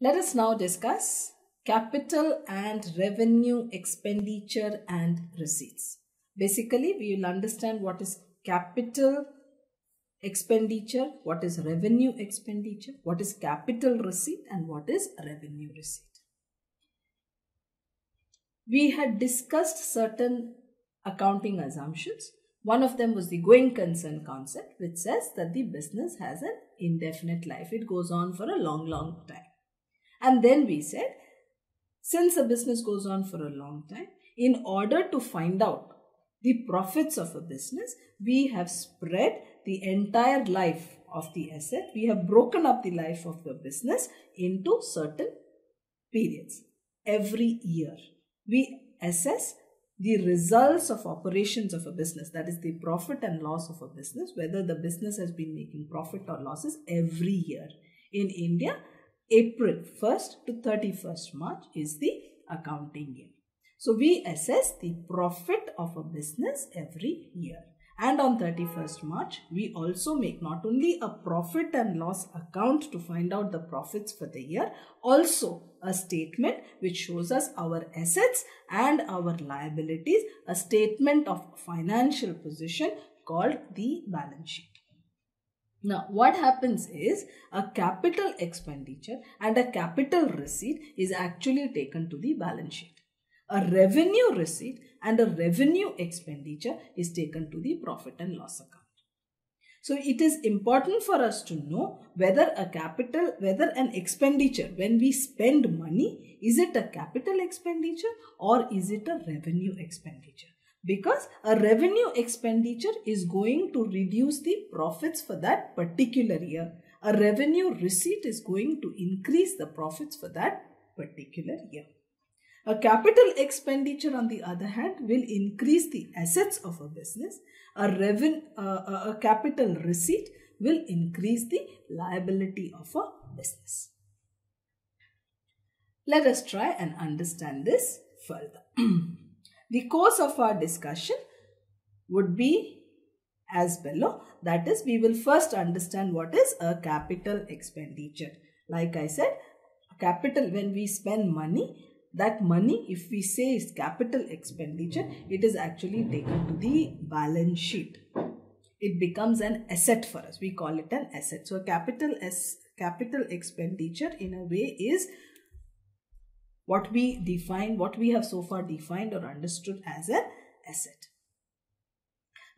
Let us now discuss capital and revenue, expenditure and receipts. Basically, we will understand what is capital expenditure, what is revenue expenditure, what is capital receipt and what is revenue receipt. We had discussed certain accounting assumptions. One of them was the going concern concept, which says that the business has an indefinite life. It goes on for a long time. And then we said, since a business goes on for a long time, in order to find out the profits of a business, we have spread the entire life of the asset. We have broken up the life of the business into certain periods. Every year, we assess the results of operations of a business, that is the profit and loss of a business, whether the business has been making profit or losses every year. In India, April 1st to 31st March is the accounting year. So we assess the profit of a business every year. And on 31st March, we also make not only a profit and loss account to find out the profits for the year, also a statement which shows us our assets and our liabilities, a statement of financial position called the balance sheet. Now, what happens is a capital expenditure and a capital receipt is actually taken to the balance sheet. A revenue receipt and a revenue expenditure is taken to the profit and loss account. So it is important for us to know whether an expenditure, when we spend money, is it a capital expenditure or is it a revenue expenditure? Because a revenue expenditure is going to reduce the profits for that particular year. A revenue receipt is going to increase the profits for that particular year. A capital expenditure, on the other hand, will increase the assets of a business. A capital receipt will increase the liability of a business. Let us try and understand this further. The course of our discussion would be as below. That is, we will first understand what is a capital expenditure. Like I said, capital, when we spend money, that money, if we say is capital expenditure, it is actually taken to the balance sheet. It becomes an asset for us. We call it an asset. So capital expenditure in a way is what we define, what we have so far defined or understood as an asset.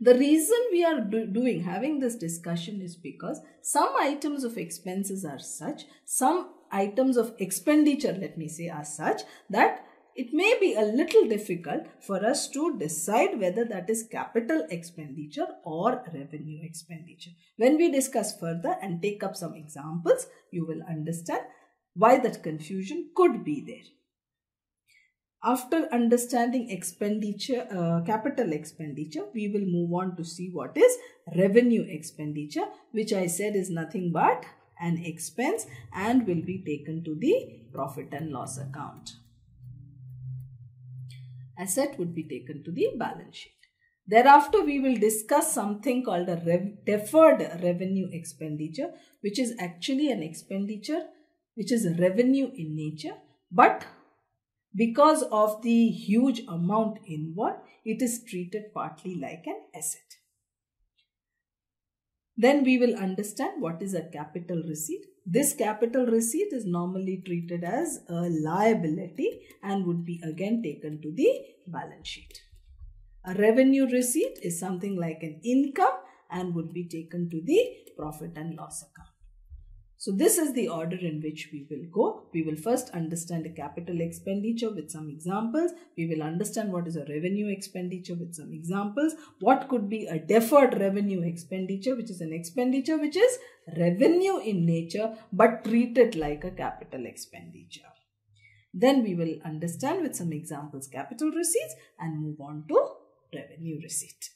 The reason we are having this discussion is because some items of expenses are such, some items of expenditure, let me say, are such that it may be a little difficult for us to decide whether that is capital expenditure or revenue expenditure. When we discuss further and take up some examples, you will understand why that confusion could be there. After understanding expenditure, capital expenditure, we will move on to see what is revenue expenditure, which I said is nothing but an expense and will be taken to the profit and loss account. Asset would be taken to the balance sheet. Thereafter, we will discuss something called a deferred revenue expenditure, which is actually an expenditure which is revenue in nature, but because of the huge amount involved, it is treated partly like an asset. Then we will understand what is a capital receipt. This capital receipt is normally treated as a liability and would be again taken to the balance sheet. A revenue receipt is something like an income and would be taken to the profit and loss account. So this is the order in which we will go. We will first understand the capital expenditure with some examples. We will understand what is a revenue expenditure with some examples. What could be a deferred revenue expenditure, which is an expenditure which is revenue in nature but treated like a capital expenditure. Then we will understand with some examples capital receipts and move on to revenue receipt.